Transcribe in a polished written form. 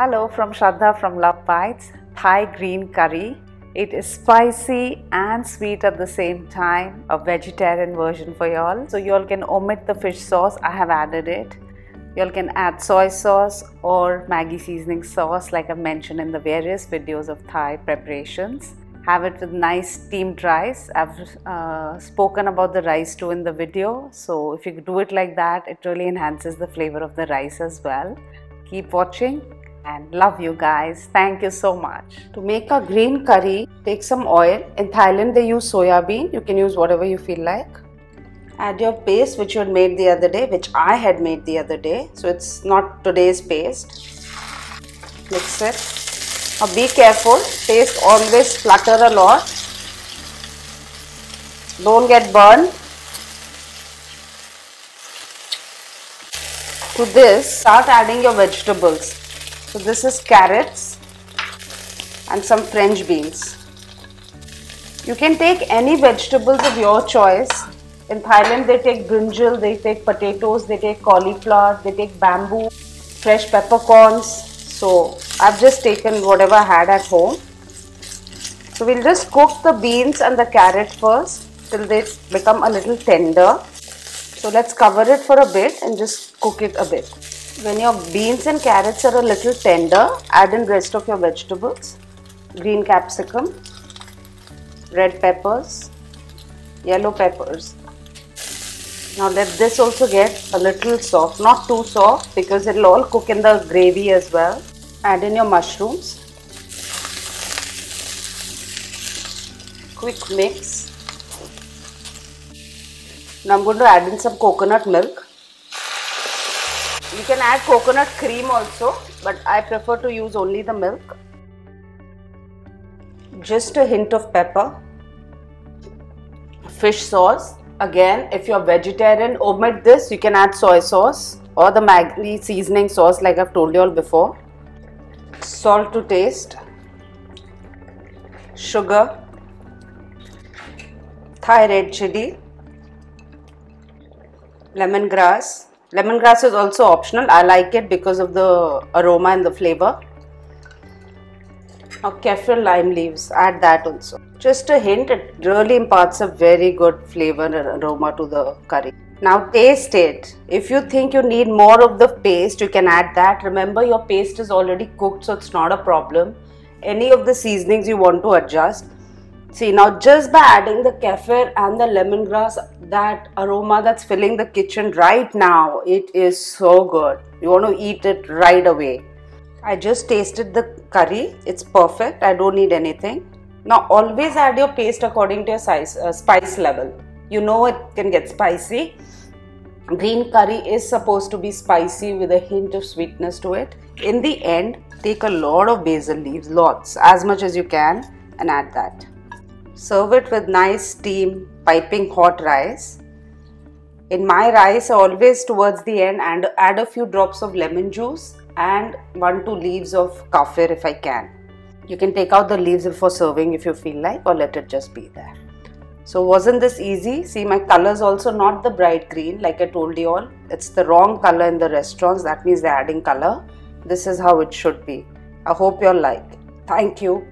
Hello from Shradha from Love Bites, Thai Green Curry. It is spicy and sweet at the same time, a vegetarian version for y'all. So y'all can omit the fish sauce, I have added it. Y'all can add soy sauce or Maggi seasoning sauce like I've mentioned in the various videos of Thai preparations. Have it with nice steamed rice. I've spoken about the rice too in the video. So if you do it like that, it really enhances the flavor of the rice as well. Keep watching. And love you guys. Thank you so much. To make a green curry, take some oil. In Thailand, they use soya bean. You can use whatever you feel like. Add your paste which you had made the other day, which I had made the other day. So it's not today's paste. Mix it. Now be careful. Paste always flutter a lot. Don't get burned. To this, start adding your vegetables. So this is carrots and some French beans. You can take any vegetables of your choice. In Thailand they take brinjal, they take potatoes, they take cauliflower, they take bamboo, fresh peppercorns. So I've just taken whatever I had at home. So we'll just cook the beans and the carrot first till they become a little tender. So let's cover it for a bit and just cook it a bit. When your beans and carrots are a little tender, add in rest of your vegetables. Green capsicum, red peppers, yellow peppers. Now let this also get a little soft, not too soft because it will all cook in the gravy as well. Add in your mushrooms. Quick mix. Now I'm going to add in some coconut milk. You can add coconut cream also, but I prefer to use only the milk. Just a hint of pepper. Fish sauce. Again, if you're vegetarian, omit this. You can add soy sauce or the Maggi seasoning sauce like I've told you all before. Salt to taste. Sugar. Thai red chili. Lemongrass. Lemongrass is also optional. I like it because of the aroma and the flavor. Now kaffir lime leaves, add that also. Just a hint, it really imparts a very good flavor and aroma to the curry. Now taste it. If you think you need more of the paste, you can add that. Remember, your paste is already cooked, so it's not a problem. Any of the seasonings you want to adjust. See, now just by adding the kaffir and the lemongrass, that aroma that's filling the kitchen right now, it is so good. You want to eat it right away. I just tasted the curry. It's perfect. I don't need anything. Now always add your paste according to your size, spice level. You know it can get spicy. Green curry is supposed to be spicy with a hint of sweetness to it. In the end, take a lot of basil leaves, lots, as much as you can, and add that. Serve it with nice steam, piping hot rice. In my rice, I always towards the end and add a few drops of lemon juice and 1-2 leaves of kaffir if I can. You can take out the leaves before serving if you feel like, or let it just be there. So wasn't this easy? See, my color is also not the bright green like I told you all. It's the wrong color in the restaurants. That means they're adding color. This is how it should be. I hope you'll like. Thank you.